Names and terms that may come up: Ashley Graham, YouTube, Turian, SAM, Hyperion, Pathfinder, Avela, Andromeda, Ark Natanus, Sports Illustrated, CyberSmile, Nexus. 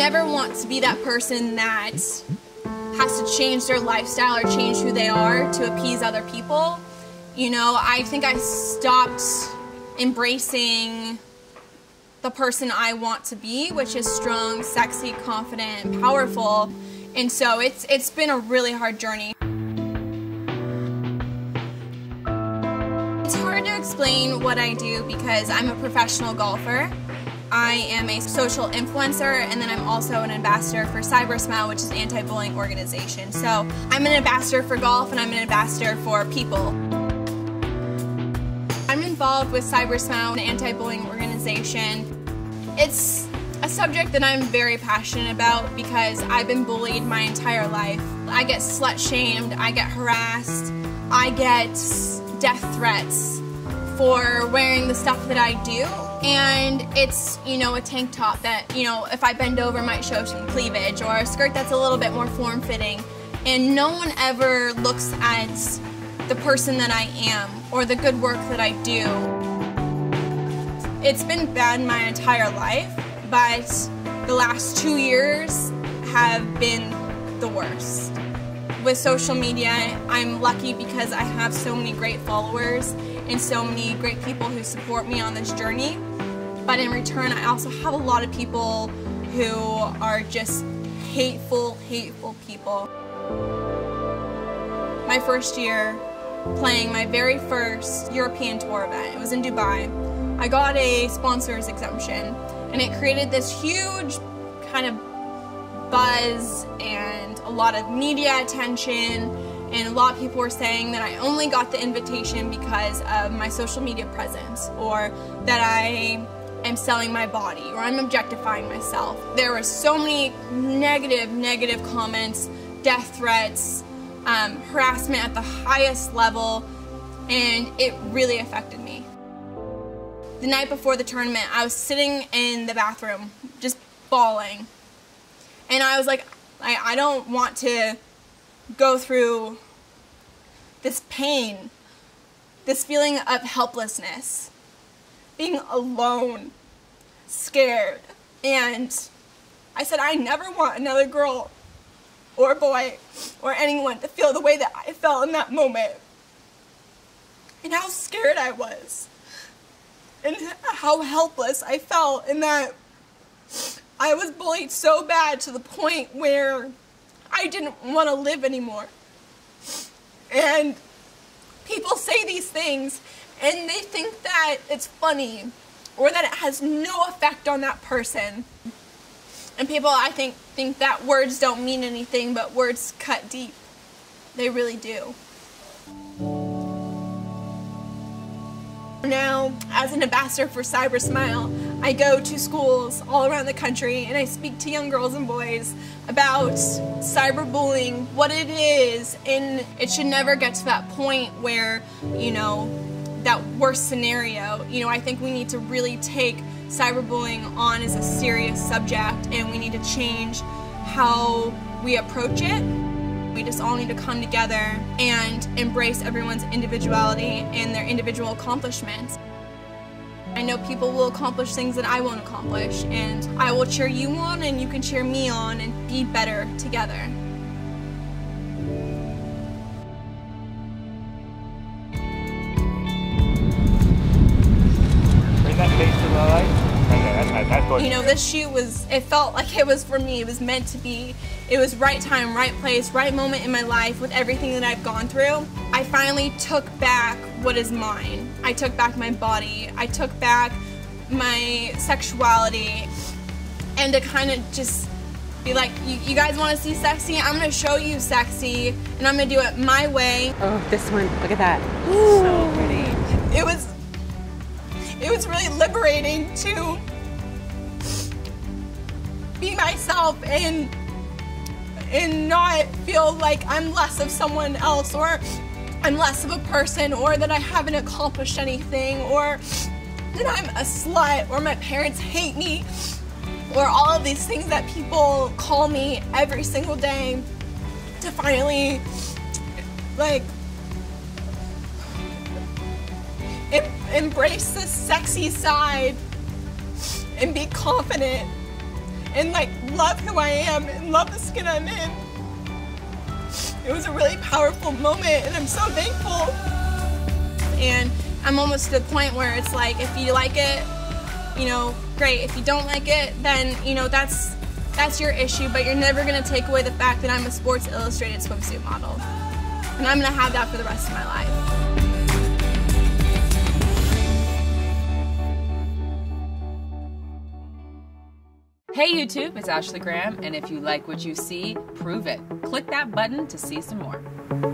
never want to be that person that has to change their lifestyle or change who they are to appease other people. You know, I think I stopped embracing the person I want to be, which is strong, sexy, confident, and powerful. And so it's been a really hard journey. It's hard to explain what I do because I'm a professional golfer. I am a social influencer, and then I'm also an ambassador for CyberSmile, which is an anti-bullying organization. So I'm an ambassador for golf and I'm an ambassador for people. I'm involved with CyberSmile, an anti-bullying organization. It's a subject that I'm very passionate about because I've been bullied my entire life. I get slut-shamed, I get harassed, I get death threats for wearing the stuff that I do. And it's, you know, a tank top that, you know, if I bend over might show some cleavage, or a skirt that's a little bit more form-fitting. And no one ever looks at the person that I am or the good work that I do. It's been bad my entire life, but the last 2 years have been the worst. With social media, I'm lucky because I have so many great followers and so many great people who support me on this journey. But in return, I also have a lot of people who are just hateful, hateful people. My first year playing my very first European tour event, it was in Dubai, I got a sponsor's exemption, and it created this huge kind of buzz and a lot of media attention. And a lot of people were saying that I only got the invitation because of my social media presence, or that I am selling my body, or I'm objectifying myself. There were so many negative comments, death threats, harassment at the highest level, and it really affected me. The night before the tournament, I was sitting in the bathroom, just bawling. And I was like, I don't want to go through this pain, this feeling of helplessness, being alone, scared. And I said, I never want another girl or boy or anyone to feel the way that I felt in that moment, and how scared I was, and how helpless I felt, and that I was bullied so bad to the point where I didn't want to live anymore. And people say these things and they think that it's funny or that it has no effect on that person. And people, I think that words don't mean anything, but words cut deep. They really do. Now, as an ambassador for CyberSmile, I go to schools all around the country and I speak to young girls and boys about cyberbullying, what it is, and it should never get to that point where, you know, that worst scenario. You know, I think we need to really take cyberbullying on as a serious subject, and we need to change how we approach it. We just all need to come together and embrace everyone's individuality and their individual accomplishments. I know people will accomplish things that I won't accomplish, and I will cheer you on and you can cheer me on and be better together. You know, this shoot was, it felt like it was for me, it was meant to be. It was right time, right place, right moment in my life with everything that I've gone through. I finally took back what is mine. I took back my body, I took back my sexuality, and to kind of just be like, you guys want to see sexy? I'm going to show you sexy, and I'm going to do it my way. Oh, this one, look at that. Ooh. So pretty. It was really liberating to be myself and not feel like I'm less of someone else, or I'm less of a person, or that I haven't accomplished anything, or that I'm a slut, or my parents hate me, or all of these things that people call me every single day. To finally, like, embrace the sexy side and be confident and like love who I am and love the skin I'm in. It was a really powerful moment and I'm so thankful. And I'm almost to the point where it's like, if you like it, you know, great. If you don't like it, then, you know, that's your issue, but you're never gonna take away the fact that I'm a Sports Illustrated swimsuit model. And I'm gonna have that for the rest of my life. Hey YouTube, it's Ashley Graham, and if you like what you see, prove it. Click that button to see some more.